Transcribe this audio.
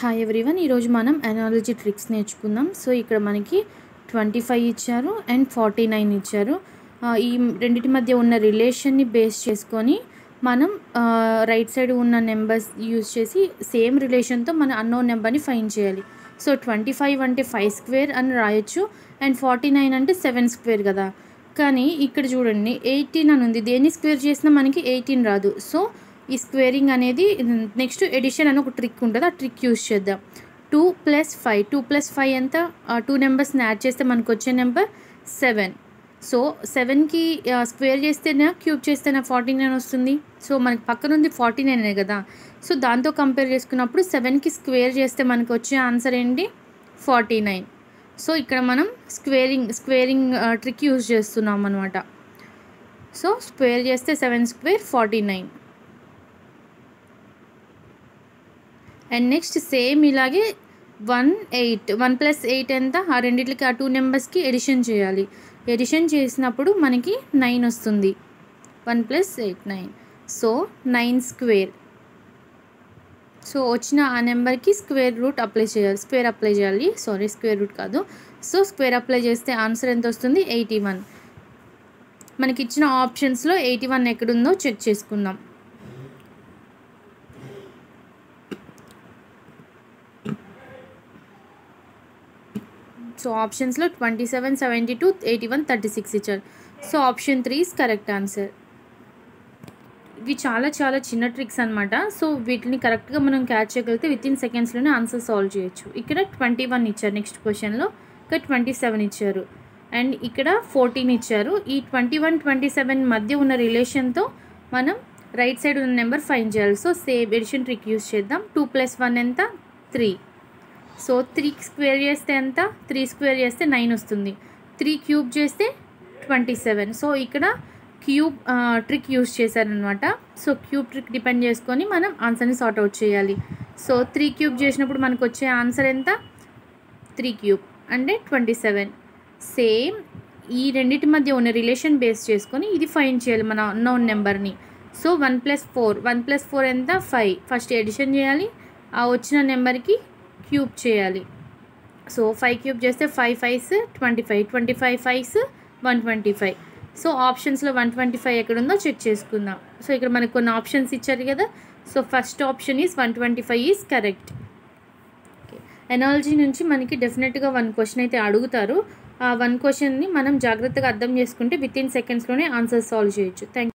High everyone ఈరోజు మనం analogy tricks నేర్చుకుందాం। సో ఇక్కడ మనకి 25 ఇచ్చారు అండ్ 49 ఇచ్చారు। ఈ రెండిటి మధ్య ఉన్న రిలేషన్ ని బేస్ చేసుకొని మనం రైట్ సైడ్ ఉన్న నంబర్స్ యూస్ చేసి సేమ్ రిలేషన్ తో మన అన్నోన్ నంబర్ ని ఫైండ్ చేయాలి। సో 25 అంటే 5 స్క్వేర్ అని రాయొచ్చు అండ్ 49 అంటే 7 స్క్వేర్ కదా, కానీ ఇక్కడ చూడండి 18 అని ఉంది, దేని స్క్వేర్ చేసినా మనకి 18 రాదు। సో ఈ స్క్వేరింగ్ అనేది నెక్స్ట్ ఎడిషన్ అని ఒక ట్రిక్ ఉంటుంది, ఆ ట్రిక్ యూజ్ చేద్దాం। 2 + 5 ఎంత, టూ నెంబర్స్ని యాడ్ చేస్తే మనకు వచ్చే నెంబర్ 7। సో 7కి స్క్వేర్ చేస్తేనా క్యూబ్ చేస్తేనా 49 వస్తుంది। సో మనకి పక్కన ఉంది 49 కదా, సో దాంతో కంపేర్ చేసుకున్నప్పుడు 7కి స్క్వేర్ చేస్తే మనకు వచ్చే ఆన్సర్ ఏంటి, 49। సో ఇక్కడ మనం స్క్వేరింగ్ ట్రిక్ యూజ్ చేస్తున్నాం అనమాట। సో స్క్వేర్ చేస్తే 7 స్క్వేర్ 49। అండ్ నెక్స్ట్ సేమ్ ఇలాగే 1 + 8 ఎంత, ఆ రెండింటికి ఆ టూ నెంబర్స్కి ఎడిషన్ చేయాలి। ఎడిషన్ చేసినప్పుడు మనకి 9 వస్తుంది, 1 + 8 9। సో 9 స్క్వేర్, సో వచ్చిన ఆ నెంబర్కి స్క్వేర్ రూట్ అప్లై చేయాలి। సో స్క్వేర్ అప్లై చేస్తే ఆన్సర్ ఎంత వస్తుంది, 81। మనకి ఇచ్చిన ఆప్షన్స్లో 81 ఎక్కడుందో చెక్ చేసుకుందాం। సో ఆప్షన్స్లో 27, 72, 81, 36 ఇచ్చారు। So option 3 is correct answer. ఇవి చాలా చాలా చిన్న ట్రిక్స్ అనమాట। సో వీటిని కరెక్ట్గా మనం క్యాచ్ చేయగలిగితే వితిన్ సెకండ్స్లోనే ఆన్సర్ సాల్వ్ చేయొచ్చు। ఇక్కడ 21 ఇచ్చారు, నెక్స్ట్ క్వశ్చన్లో ఇక్కడ 27 ఇచ్చారు అండ్ ఇక్కడ 14 ఇచ్చారు। ఈ 21, 27 మధ్య ఉన్న రిలేషన్తో మనం రైట్ సైడ్ ఉన్న నెంబర్ ఫైండ్ చేయాలి। So same addition trick use చేద్దాం। 2 + 1 ఎంత, 3। సో 3 స్క్వేర్ చేస్తే ఎంత, 3 స్క్వేర్ చేస్తే 9 వస్తుంది, 3 క్యూబ్ చేస్తే 27। సో ఇక్కడ క్యూబ్ ట్రిక్ యూజ్ చేశారనమాట। సో క్యూబ్ ట్రిక్ డిపెండ్ చేసుకొని మనం ఆన్సర్ని సార్ట్అవుట్ చేయాలి। సో 3 క్యూబ్ చేసినప్పుడు మనకు వచ్చే ఆన్సర్ ఎంత, 3 క్యూబ్ అంటే 27। సేమ్ ఈ రెండింటి మధ్య ఉన్న రిలేషన్ బేస్ చేసుకొని ఇది ఫైండ్ చేయాలి మన అన్నోన్ నెంబర్ని। సో 1 + 4 ఎంత, 5। ఫస్ట్ ఎడిషన్ చేయాలి, ఆ వచ్చిన నెంబర్కి క్యూబ్ చేయాలి। సో 5 క్యూబ్ చేస్తే 5 × 5 = 25, 25 × 5 = 125। సో ఆప్షన్స్లో 125 ఎక్కడుందో చెక్ చేసుకుందాం। సో ఇక్కడ మనకు కొన్ని ఆప్షన్స్ ఇచ్చారు కదా, so first option is 125 is correct. Analogy నుంచి మనకి డెఫినెట్గా 1 క్వశ్చన్ అయితే అడుగుతారు, ఆ 1 క్వశ్చన్ని మనం జాగ్రత్తగా అర్థం చేసుకుంటే వితిన్ సెకండ్స్లోనే ఆన్సర్ సాల్వ్ చేయొచ్చు। Thank you.